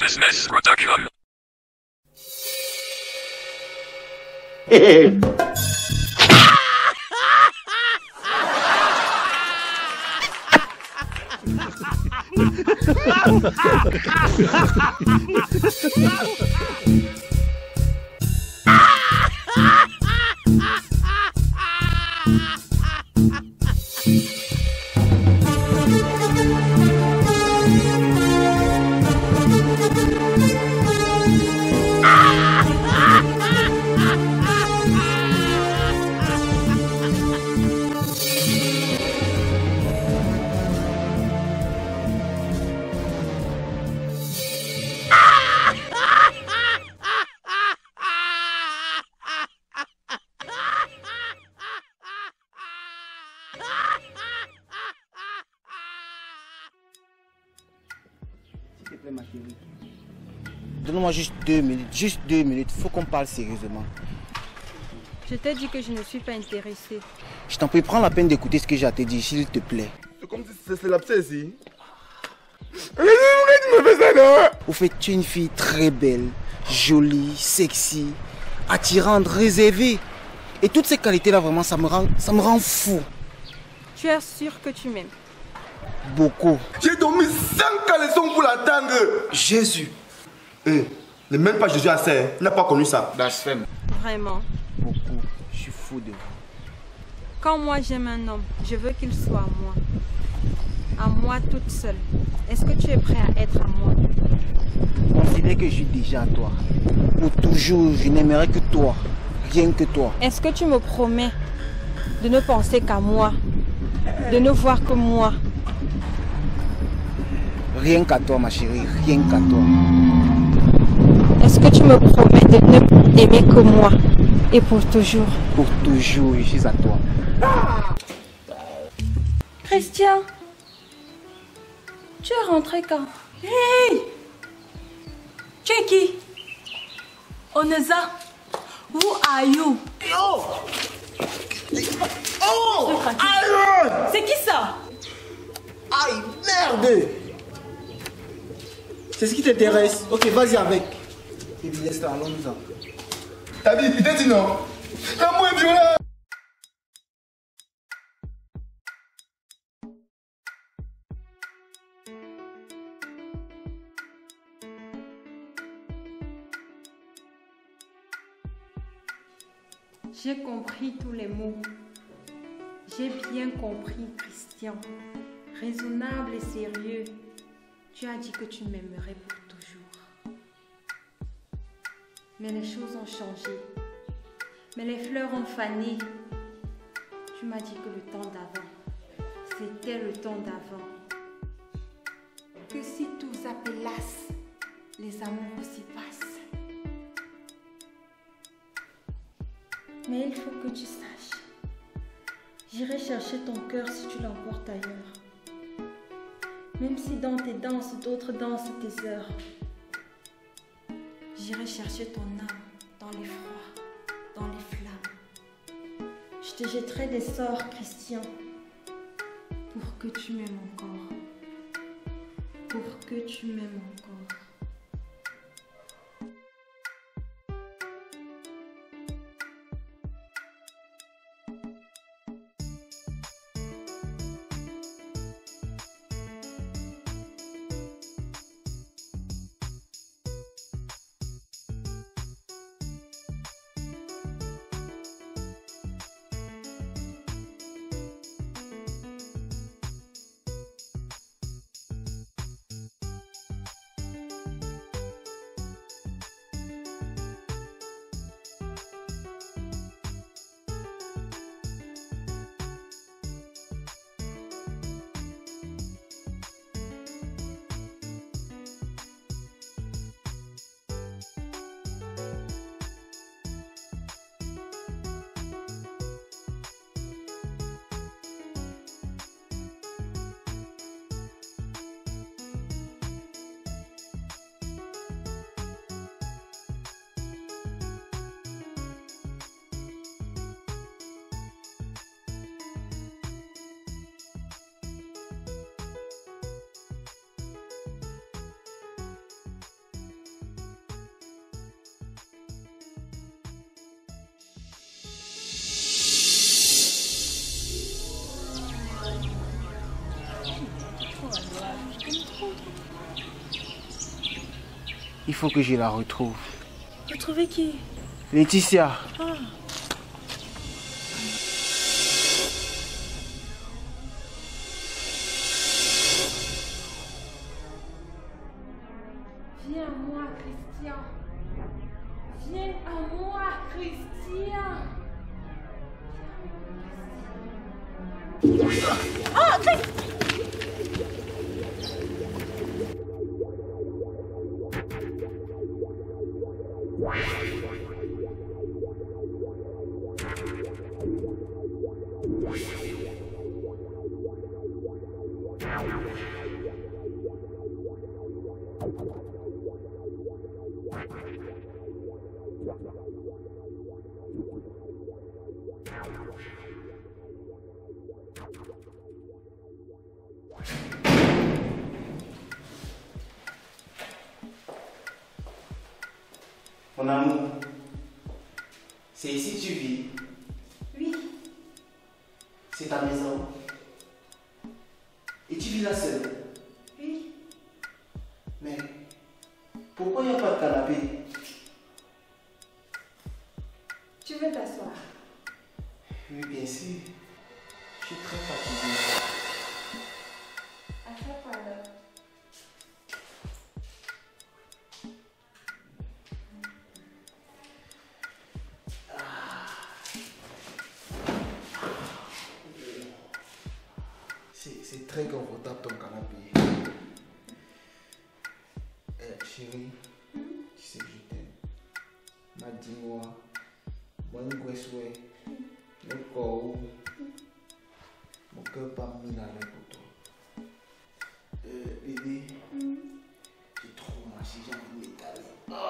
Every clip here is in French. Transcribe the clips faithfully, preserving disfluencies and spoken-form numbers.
Bysness production. Donne-moi juste deux minutes, juste deux minutes, faut qu'on parle sérieusement. Je t'ai dit que je ne suis pas intéressée. Je t'en prie, prends la peine d'écouter ce que j'ai à te dire, s'il te plaît. C'est comme si c'est l'abcès ici. Au fait, tu es une fille très belle, jolie, sexy, attirante, réservée. Et toutes ces qualités-là, vraiment, ça me rend, ça me rend fou. Tu es sûr que tu m'aimes? Beaucoup. J'ai dormi cinq caleçons pour l'attendre. Jésus. Hum, ne même pas Jésus à ça, il n'a pas connu ça. Blasphème. Vraiment. Beaucoup. Je suis fou de vous. Quand moi j'aime un homme, je veux qu'il soit à moi. À moi toute seule. Est-ce que tu es prêt à être à moi? Considère que je suis déjà à toi. Pour toujours, je n'aimerai que toi. Rien que toi. Est-ce que tu me promets de ne penser qu'à moi? De ne voir que moi? Rien qu'à toi, ma chérie, rien qu'à toi. Est-ce que tu me promets de ne t'aimer que moi? Et pour toujours? Pour toujours, je suis à toi. Christian, tu es rentré quand? Hey! Tu es qui? Oneza, who are you? Oh! Oh! C'est qui ça? Aïe, merde! C'est ce qui t'intéresse? Ok, vas-y avec. Et puis laisse-la, allons-nous-en. T'as dit, il t'a dit non? L'amour est violent! J'ai compris tous les mots. J'ai bien compris, Christian. Raisonnable et sérieux. Tu as dit que tu m'aimerais pour toujours. Mais les choses ont changé. Mais les fleurs ont fané. Tu m'as dit que le temps d'avant, c'était le temps d'avant. Que si tout s'appelasse, les amours aussi passent. Mais il faut que tu saches. J'irai chercher ton cœur si tu l'emportes ailleurs. Même si dans tes danses, d'autres dansent tes heures. J'irai chercher ton âme dans les froids, dans les flammes. Je te jetterai des sorts, Christian, pour que tu m'aimes encore. Pour que tu m'aimes encore. Il faut que je la retrouve. Retrouver qui? Laetitia. Ah. Viens à moi, Christian. Viens à moi, Christian. Ah, Christian. Mon amour, c'est ici que tu vis? Oui. C'est ta maison? Et tu vis là seule? Oui. Mais pourquoi il n'y a pas de canapé? Tu veux t'asseoir? Oui, bien sûr. Je suis très fatiguée. Attrape alors. C'est très confortable ton canapé. Eh, chérie, mm-hmm. Tu sais que je t'aime. Madimoa, bonne guessoué, le corps, mon cœur parmi la main pour toi. Euh, bébé, mm-hmm. J'ai trop marché, j'ai envie de m'étaler. Oh.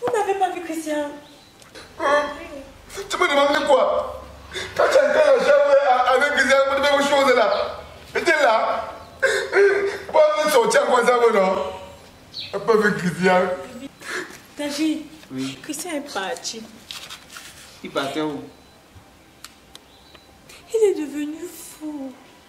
Vous n'avez pas vu Christian? Hein? Tu me demandes quoi? Quand tu entends la chambre avec Christian, tu fais vos choses là. Et t'es là? Pas de sortir comme ça, non? T'as pas vu Christian? David, oui. Christian est parti. Il partait où? Il est devenu fou.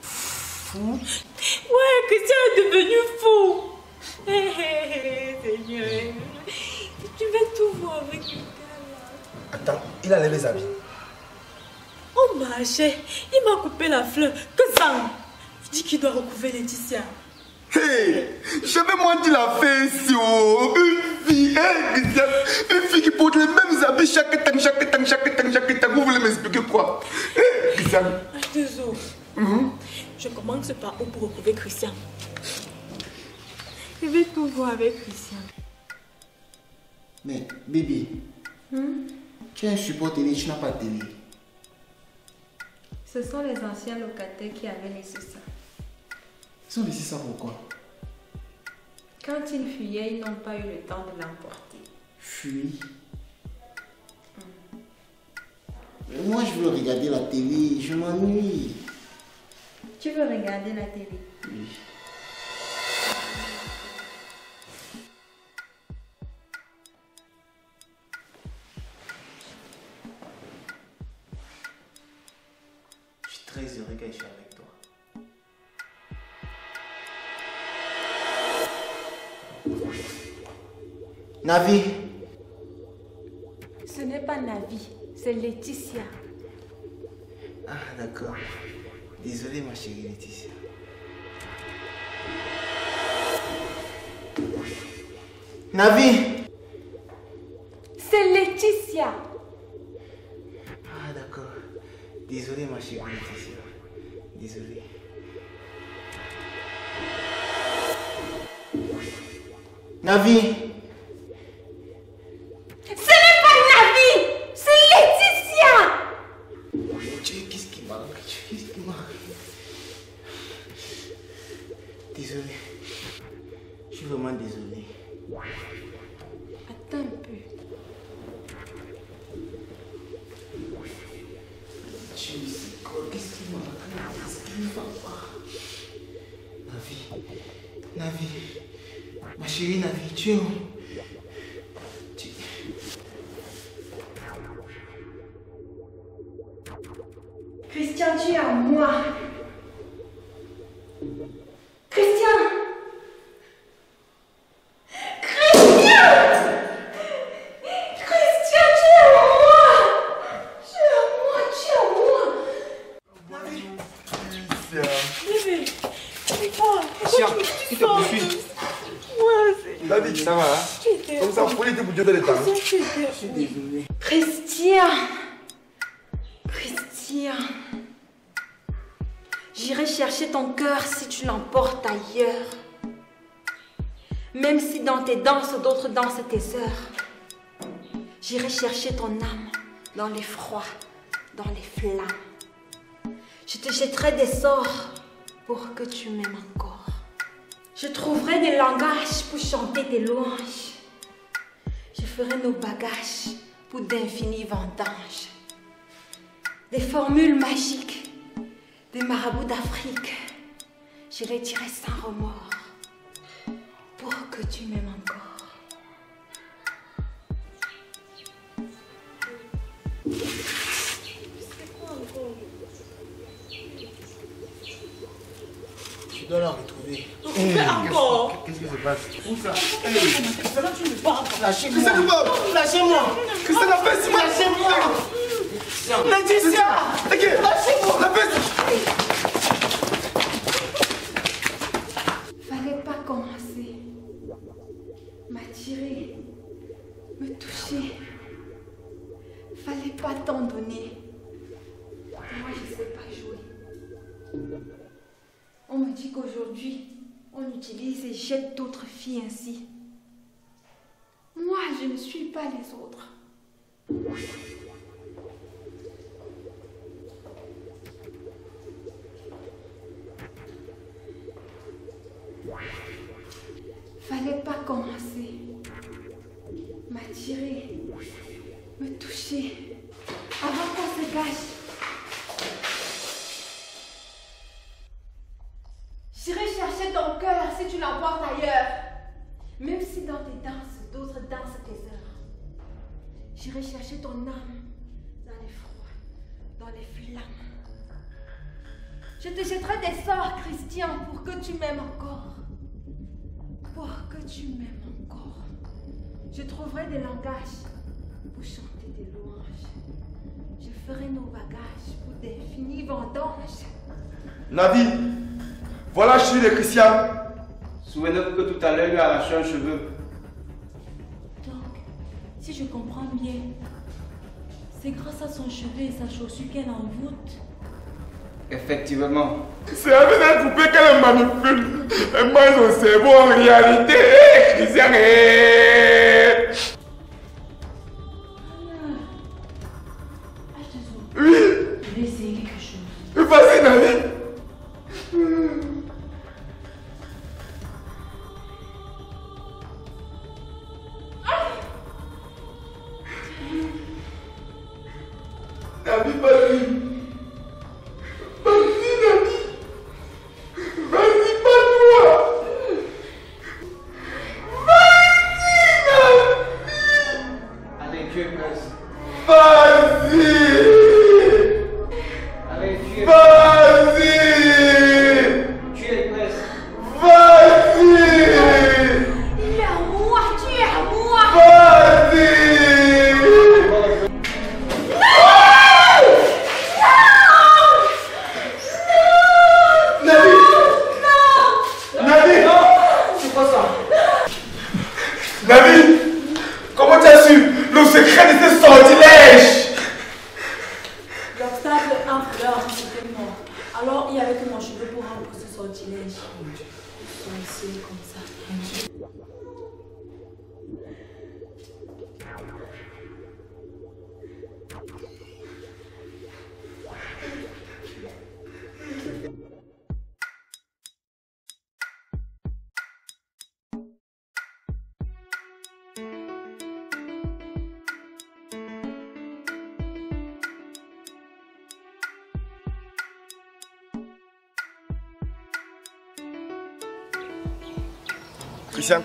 Fou? Ouais, Christian est devenu fou. Hé hé hé, Seigneur, tu vas tout voir avec le gars là. Attends, il a levé les habits. On marchait, il m'a coupé la fleur. Que ça? Il dit qu'il doit recouvrir Laetitia. Hé, hey, j'avais moins dit la fesse, oh. Une fille, hey, une fille qui porte les mêmes habits chaque temps, chaque temps, chaque temps, chaque temps. Vous voulez m'expliquer quoi? Hé, Christian. Désolé. Mm-hmm. Je commence par où pour recouvrir Christian? Je vais tout voir avec Christian. Mais, bébé, hmm? Tu as un support télé, tu n'as pas de télé. Ce sont les anciens locataires qui avaient laissé ça. Ils sont laissés ça pourquoi? Quand ils fuyaient, ils n'ont pas eu le temps de l'emporter. Fuis. Hmm. Mais moi, je veux regarder la télé, je m'ennuie. Tu veux regarder la télé? Oui. Je suis très heureux que je sois avec toi. Navi. Ce n'est pas Navi, c'est Laetitia. Ah d'accord. Désolée ma chérie Laetitia. Navi. C'est Laetitia. Ah d'accord. Désolée ma chérie Laetitia. Désolée. Navi. Ce n'est pas Navi, c'est Laetitia. Dieu, qu'est-ce qui manque? Qu'est-ce qui manque? Désolée. Je suis vraiment désolée. Attends un peu. Qu'est-ce qui m'a fait? Qu'est-ce qui m'a fait? Navi, ma chérie Navi, tu es où? Christian, tu es à moi. Christian! Christian! Christian, tu es à moi! Tu es à moi, tu es à moi! Navi! Navi! Christian, tu te poursuis! Navi, ça va, hein? Comme ça, vous pouvez te bouger dans les temps. Je suis désolée. Christian! Christian! J'irai chercher ton cœur si tu l'emportes ailleurs. Même si dans tes danses, d'autres dansent tes heures. J'irai chercher ton âme dans l'effroi, dans les flammes. Je te jetterai des sorts pour que tu m'aimes encore. Je trouverai des langages pour chanter tes louanges. Je ferai nos bagages pour d'infinis vendanges. Des formules magiques. Des marabouts d'Afrique, je les dirai sans remords, pour que tu m'aimes encore. C'est quoi encore? Tu dois la retrouver. Mmh. Encore? Qu'est-ce qui se passe? Où ça? Christian, tu me parles. Lâchez-moi. Christian, tu parles. Lâchez-moi. Christian, la fesse, lâchez-moi. Laetitia! Lâchez-moi. La fesse. Fallait pas commencer, m'attirer, me toucher. Fallait pas t'en donner. Moi, je sais pas jouer. On me dit qu'aujourd'hui, on utilise et jette d'autres filles ainsi. Moi, je ne suis pas les autres. Fallait pas commencer, m'attirer, me toucher, avant qu'on se gâche. J'irai chercher ton cœur si tu l'emportes ailleurs. Même si dans tes danses, d'autres dansent tes heures. J'irai chercher ton âme dans l'effroi, dans les flammes. Je te jetterai des sorts, Christian, pour que tu m'aimes encore. Pour que tu m'aimes encore, je trouverai des langages pour chanter des louanges. Je ferai nos bagages pour d'infinis vendanges. Navi, voilà chez les Christian. Souvenez-vous que tout à l'heure, il a arraché un cheveu. Donc, si je comprends bien, c'est grâce à son cheveu et sa chaussure qu'elle envoûte. Effectivement. C'est avec cette poupée qu'elle manipule. Elle mange son cerveau en réalité. Christian. Ah, oui. Je vais essayer quelque chose. Vas-y, Navi. Navi, vas-y. Christian,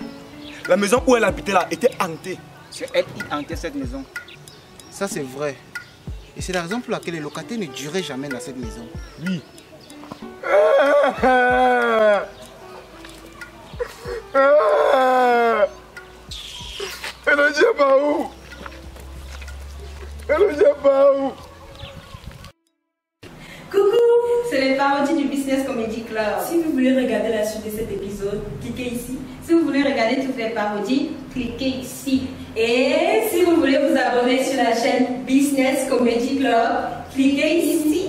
la maison où elle habitait là était hantée. C'est elle qui hantait cette maison. Ça c'est vrai. Et c'est la raison pour laquelle les locataires ne duraient jamais dans cette maison. Oui. Elle ne vient pas où? Elle ne vient pas où? Coucou, c'est les parodies du Bysness Comedy Club. Si vous voulez regarder la suite de cet épisode, cliquez ici. Si vous voulez regarder toutes les parodies, cliquez ici. Et si vous voulez vous abonner sur la chaîne Bysness Comedy Club, cliquez ici.